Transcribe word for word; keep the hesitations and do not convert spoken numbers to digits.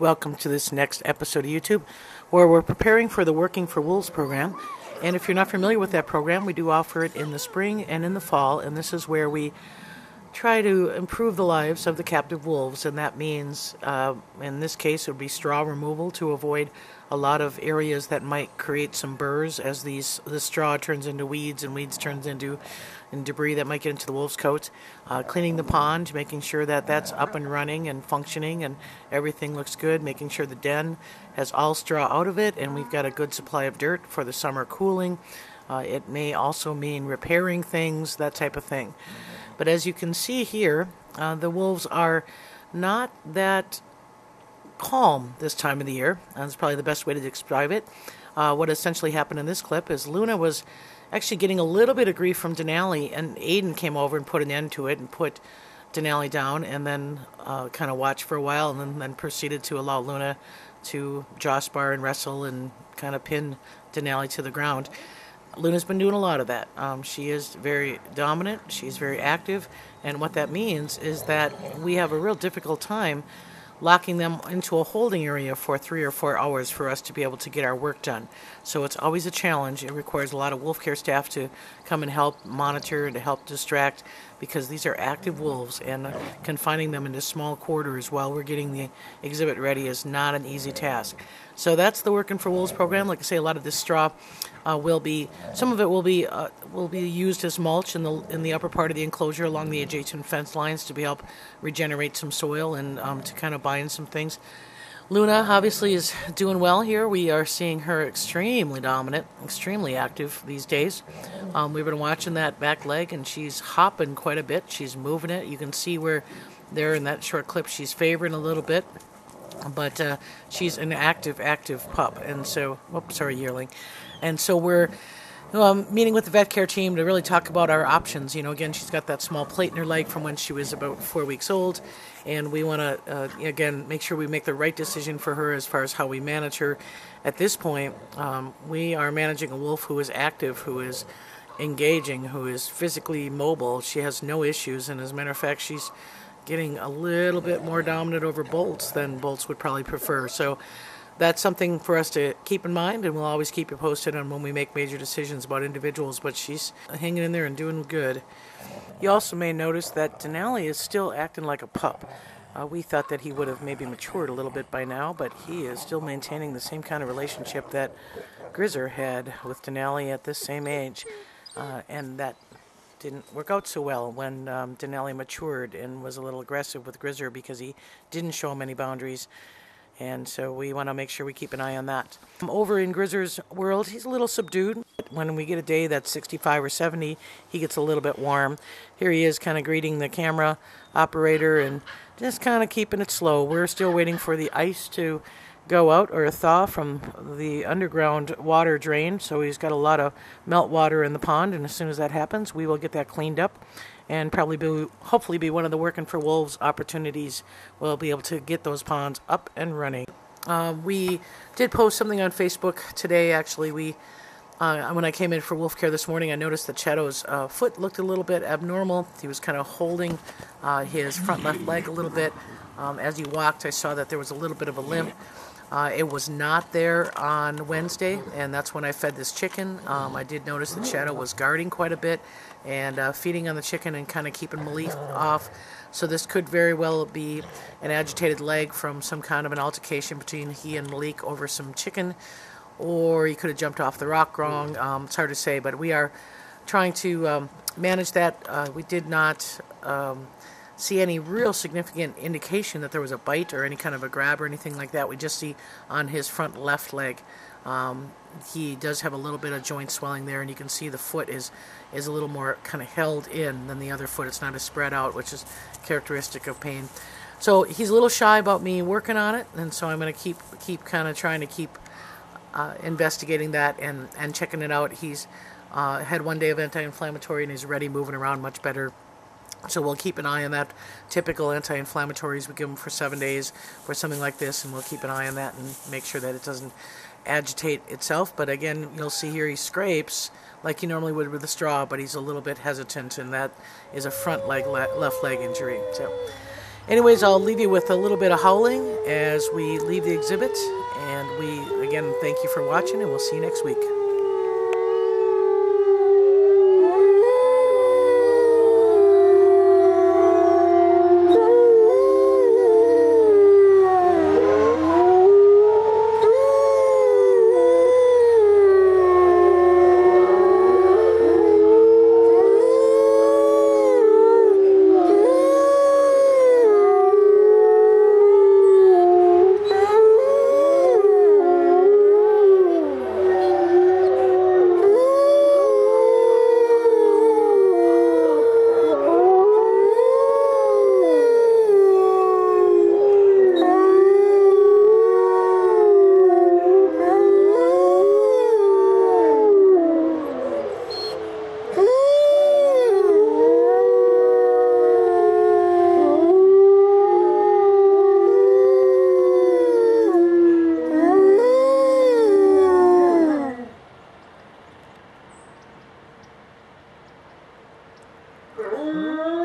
Welcome to this next episode of YouTube, where we're preparing for the Working for Wolves program. And if you're not familiar with that program, we do offer it in the spring and in the fall, and this is where we try to improve the lives of the captive wolves, and that means, uh, in this case, it would be straw removal to avoid a lot of areas that might create some burrs as these the straw turns into weeds and weeds turns into and debris that might get into the wolves' coats. Uh, cleaning the pond, making sure that that's up and running and functioning and everything looks good, making sure the den has all straw out of it and we've got a good supply of dirt for the summer cooling. Uh, it may also mean repairing things, that type of thing. But as you can see here, uh, the wolves are not that calm this time of the year. That's probably the best way to describe it. Uh, what essentially happened in this clip is Luna was actually getting a little bit of grief from Denali, and Aiden came over and put an end to it and put Denali down, and then uh, kind of watched for a while, and then, then proceeded to allow Luna to joss bar and wrestle and kind of pin Denali to the ground. Luna's been doing a lot of that. Um, she is very dominant, she's very active, and what that means is that we have a real difficult time locking them into a holding area for three or four hours for us to be able to get our work done. So it's always a challenge. It requires a lot of wolf care staff to come and help monitor and to help distract, because these are active wolves, and confining them into small quarters while we're getting the exhibit ready is not an easy task. So that's the Working for Wolves program. Like I say, a lot of this straw uh, will be, some of it will be uh, will be used as mulch in the in the upper part of the enclosure along the adjacent fence lines to be help regenerate some soil and um, to kind of bind some things. Luna obviously is doing well here. We are seeing her extremely dominant, extremely active these days. Um, we've been watching that back leg, and she's hopping quite a bit. She's moving it. You can see where there in that short clip she's favoring a little bit. But uh, she's an active, active pup. And so, oops, sorry, yearling. And so we're um, meeting with the vet care team to really talk about our options. You know, again, she's got that small plate in her leg from when she was about four weeks old. And we want to, uh, again, make sure we make the right decision for her as far as how we manage her. At this point, um, we are managing a wolf who is active, who is engaging, who is physically mobile. She has no issues. And as a matter of fact, she's getting a little bit more dominant over Bolts than Bolts would probably prefer. So that's something for us to keep in mind, and we'll always keep you posted on when we make major decisions about individuals, but she's hanging in there and doing good. You also may notice that Denali is still acting like a pup. Uh, we thought that he would have maybe matured a little bit by now, but he is still maintaining the same kind of relationship that Grizzer had with Denali at this same age, uh, and that didn't work out so well when um, Denali matured and was a little aggressive with Grizzer because he didn't show him any boundaries. And so we want to make sure we keep an eye on that. Over in Grizzer's world, he's a little subdued. When we get a day that's sixty-five or seventy, he gets a little bit warm. Here he is kind of greeting the camera operator and just kind of keeping it slow. We're still waiting for the ice to go out or a thaw from the underground water drain, so he's got a lot of melt water in the pond, and as soon as that happens we will get that cleaned up and probably be hopefully be one of the Working for Wolves opportunities. We'll be able to get those ponds up and running. Uh, we did post something on Facebook today. Actually, we uh, when I came in for wolf care this morning, I noticed that Shadow's uh, foot looked a little bit abnormal. He was kind of holding uh, his front left leg a little bit um, as he walked. I saw that there was a little bit of a limp. Uh, it was not there on Wednesday, and that's when I fed this chicken. Um, I did notice that Shadow was guarding quite a bit and uh, feeding on the chicken and kind of keeping Malik off. So this could very well be an agitated leg from some kind of an altercation between he and Malik over some chicken, or he could have jumped off the rock wrong. Um, it's hard to say, but we are trying to um, manage that. Uh, we did not Um, see any real significant indication that there was a bite or any kind of a grab or anything like that. We just see on his front left leg um, he does have a little bit of joint swelling there, and you can see the foot is is a little more kind of held in than the other foot. It's not as spread out, which is characteristic of pain. So he's a little shy about me working on it, and so I'm going to keep keep kind of trying to keep uh, investigating that and and checking it out. He's uh, had one day of anti-inflammatory and he's already moving around much better. So we'll keep an eye on that. Typical anti-inflammatories, we give them for seven days or something like this, and we'll keep an eye on that and make sure that it doesn't agitate itself. But again, you'll see here he scrapes like he normally would with a straw, but he's a little bit hesitant, and that is a front leg, left leg injury. So Anyways, I'll leave you with a little bit of howling as we leave the exhibit. And we, again, thank you for watching, and we'll see you next week. Mm-hmm.